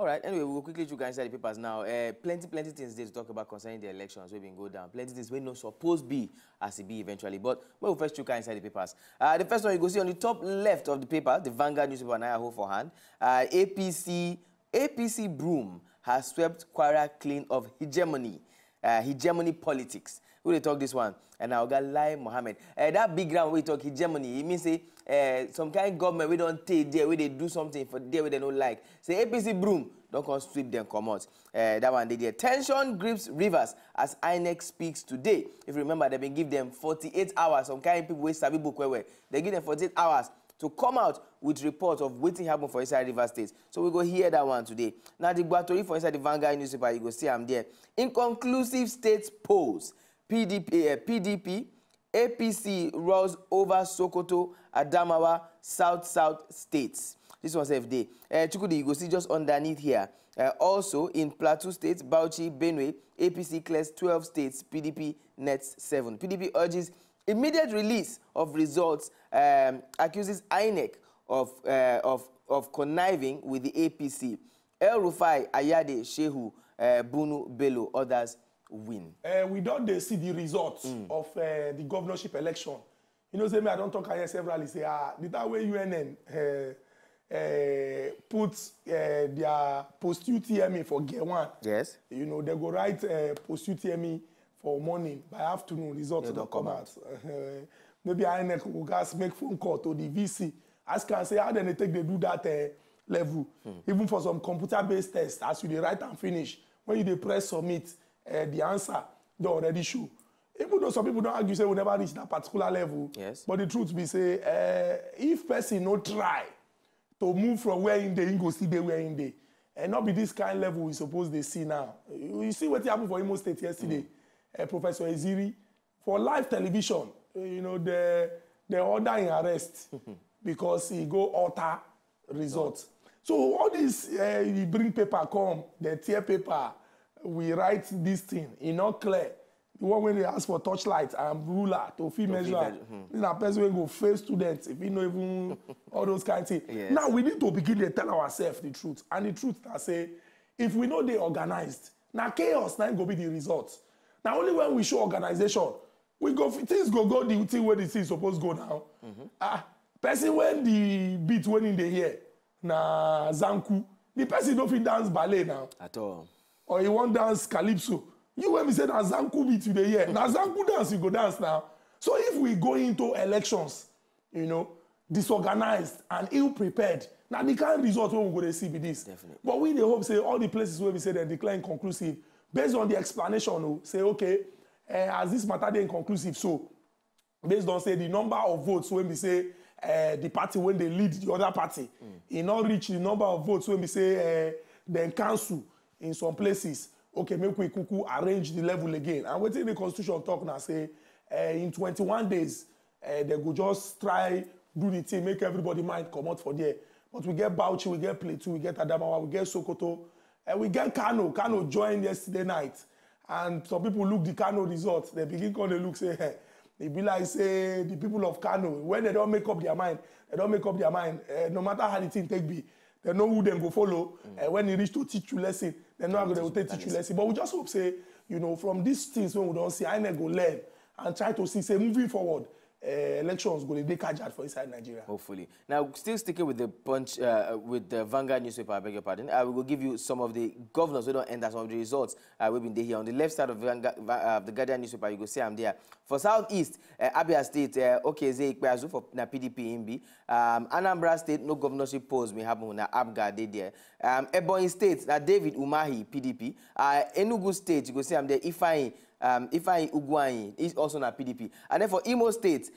All right, anyway, we'll quickly look inside the papers now. Plenty things there to talk about concerning the elections. We've been go down. Plenty things we no supposed be as it be eventually. But we'll first look inside the papers. The first one you go see on the top left of the paper, the Vanguard newspaper, and I hold for hand. APC broom has swept KWARA clean of hegemony. Hegemony politics. We will talk this one. And now got LAI MOHAMMED. That big round we talk hegemony. It means say some kind of government we don't take there where they do something for there where they don't like. Say APC broom, don't come sweep them come out. That one they did. Tension grips rivers as INEC speaks today. If you remember, they've been give them 48 hours. Some kind of people with sabi book where they give them 48 hours to come out with reports of what happened for inside River States. So we go hear that one today. Now the Guatori for inside the Vanguard newspaper, you go see I'm there. Inconclusive states polls. PDP, APC rolls over Sokoto, Adamawa, South states. This one's FD. Chukudi, you go see just underneath here. Also, in Plateau states, Bauchi, Benue, APC clears 12 states, PDP nets 7. PDP urges immediate release of results, accuses INEC of conniving with the APC. El Rufai, Ayade, Shehu, Bunu, Bello, others win. We don't see the results of the governorship election. You know, say me, I don't talk here several. Say, did that way UNN put their post-UTME for gear one? Yes. You know, they go write post-UTME for morning. By afternoon, results will come out. Maybe INEC will just make phone call to the VC. Ask and say, how do they take they do that level? Even for some computer-based tests, as you they write and finish, when you they press submit, the answer they already show. Even though some people don't argue, say we never reach that particular level. Yes. But the truth be say, if person no try to move from where in the go see they where in the, and not be this kind of level we suppose they see now. You see what happened for Imo State yesterday, Professor Eziri, for live television. You know the order in arrest because he go alter results. Oh. So all this, you bring paper come, they tear paper. We write this thing, it's not clear. The one when they ask for torchlight and ruler to feel measure, this a person will go fail students if you know even all those kind of things. Yes. Now we need to begin to tell ourselves the truth. And the truth that say, if we know they organized, now chaos now go be the results. Now only when we show organization, we go things go the thing where the thing is supposed to go now. Person when the beat when in the year, na Zanku, the person don't fit dance ballet now. At all. Or you want dance calypso. You when we say that Zanku beat you the year. Now Zanku dance, you go dance now. So if we go into elections, you know, disorganized and ill-prepared, now they can't result when we go to see with this. Definitely. But we the hope say all the places where we say they declare inconclusive, based on the explanation, we say, okay, as this matter they inconclusive, so based on say the number of votes when we say the party when they lead the other party, it not reach the number of votes when we say they cancel. In some places, okay, make we kuku arrange the level again. And waiting the constitution talk now say, in 21 days, they go just try do the thing, make everybody mind come out for there. But we get Bauchi, we get Plateau, we get Adamawa, we get Sokoto, and we get Kano. Kano joined yesterday night, and some people look the Kano results. They begin to look say, they be like say the people of Kano when they don't make up their mind, they don't make up their mind. No matter how the thing take be. They know who they go follow, and when they reach to teach you lesson, they know how they will teach you lesson. But we just hope, say, you know, from these things when we don't see, I never go learn and try to see, say, moving forward, elections go to be carried out for inside Nigeria. Hopefully. Now, still sticking with the punch, with the Vanguard newspaper, I beg your pardon, I will give you some of the governors. We don't end at some of the results we've been there here. On the left side of the Guardian newspaper, you go see I'm there. For Southeast, Abia State, okay, Zay Ikpeazu for na PDP MB. Anambra State, no governorship polls may happen na Abga dey there. Ebonyi State, na David Umahi, PDP. Enugu State, you go see I'm there. Ifeanyi Uguanyi is also na PDP. And then for Imo State,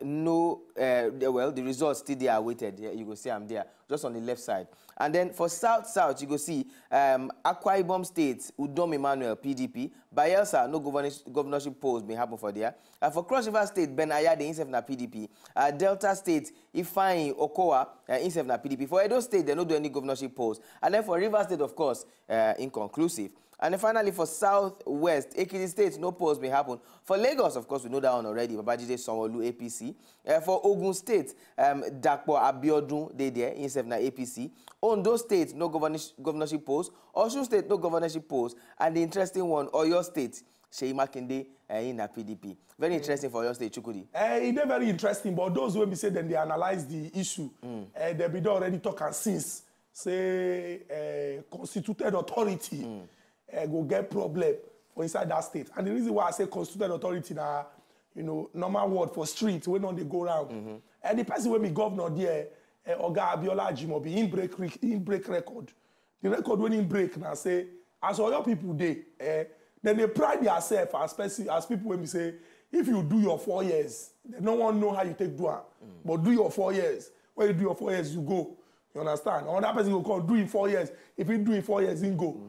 no, well, the results still there awaited. Yeah, you go see I'm there, just on the left side. And then for South, you go see Akwa Ibom State, Udom Emmanuel, PDP. Bayelsa, no governorship polls may happen for there. For Cross River State, Ben Ayade, himself na PDP. Delta State, Ifeanyi Okowa, himself na PDP. For Edo State, they don't do any governorship polls. And then for River State, of course, inconclusive. And then finally, for Southwest, Ekiti State, no polls may happen. For Lagos, of course, we know that one already, Babajide Sanwo-Olu, APC. For Ogun State, Dakpo Abiodun, they there. In sef na APC. Ondo State, no governorship post. Osun State, no governorship post. And the interesting one, Oyo State, Sheyi Makinde in a PDP. Very interesting for Oyo State, Chukudi. It's not very interesting, but those who say then they analyze the issue, they be don already talk and since say constituted authority go get problem for inside that state. And the reason why I say constituted authority now, you know, normal word for street, when on they go around. And the person when we governor there, Oga Abiola Ajimobi, in break record. The record when in break now say, as all your people they, then they pride yourself as people when we say, if you do your 4 years, no one know how you take do it. But do your 4 years. When you do your 4 years, you go. You understand? Or that person will come do in 4 years. If he do in 4 years, he go.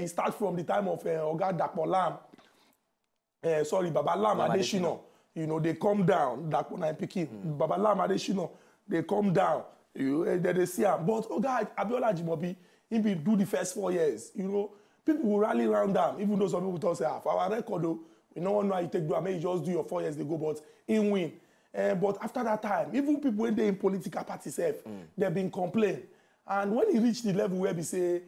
He starts from the time of Oga Dapo Lam. Baba Lam Adeshino. You know, they come down. Dapo na Pekin. Baba Lam Adeshino. They come down. You then they see him. But Oga Abiola Ajimobi, he will do the first 4 years. You know, people will rally around them. Even though some people don't say, for our record, we no one know how you take do. I mean, you just do your 4 years, they go, but he win. But after that time, even people when they're in political parties, they've been complaining. And when it reached the level where we say,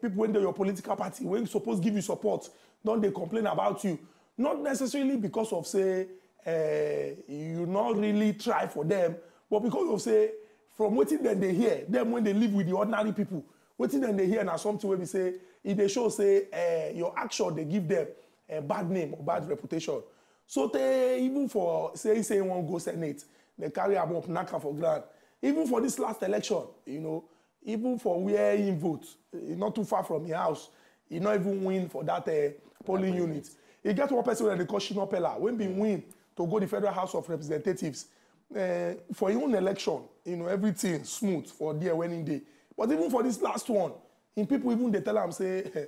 people when they're your political party, when supposed to give you support, don't they complain about you? Not necessarily because of, say, you not really try for them, but because of, say, from waiting then they hear, them when they live with the ordinary people, waiting then they hear and something where we say, if they show, say, your action, they give them a bad name or bad reputation. So they, even for, say one go Senate, they carry them up, knock for grand. Even for this last election, you know, even for where he votes, not too far from your house, he not even win for that polling unit. He gets one person that they call Shino Pella, when he win to go to the Federal House of Representatives, for your own election, you know, everything smooth for their winning day. But even for this last one, in people even they tell him, say,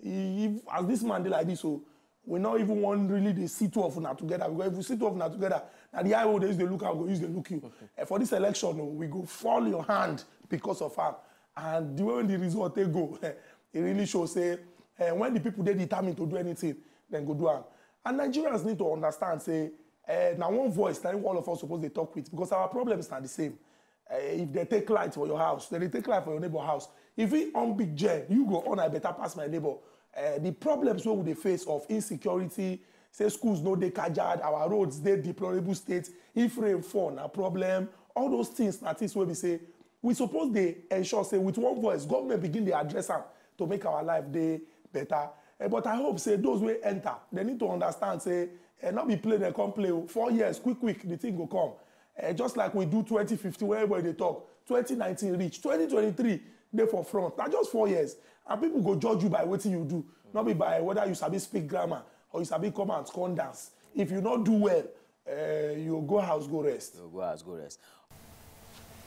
if, as this man did like this, so, we not even want really the see two of them together. Because if we see two of them together, now the IO, they use the look, I go use the look you. For this election, we go fall your hand because of her. And the way when the result they go, it really shows, say, when the people, they determine to do anything, then go do it. And Nigerians need to understand, say, now one voice, that all of us supposed to talk with, because our problems are the same. If they take light for your house, then they take light for your neighbor's house. If we on big jam, you go on, I better pass my neighbor. The problems we would face of insecurity, say schools no they cajard, our roads they deplorable states, if rain fall a problem, all those things that is where we say we suppose they ensure say with one voice government begin the address them to make our life day better. But I hope say those will enter. They need to understand say and not be play they come play 4 years quick the thing will come. Just like we do 2050 wherever they talk 2019 reach 2023. They for front. Not just 4 years. And people go judge you by what you do. Not be by whether you sabi speak grammar or you sabi come and scorn dance. If you not do well, you go house, go rest. You go house, go rest.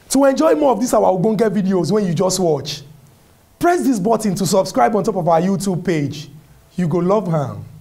To enjoy more of this our Ogbonge videos when you just watch, press this button to subscribe on top of our YouTube page. You go love her.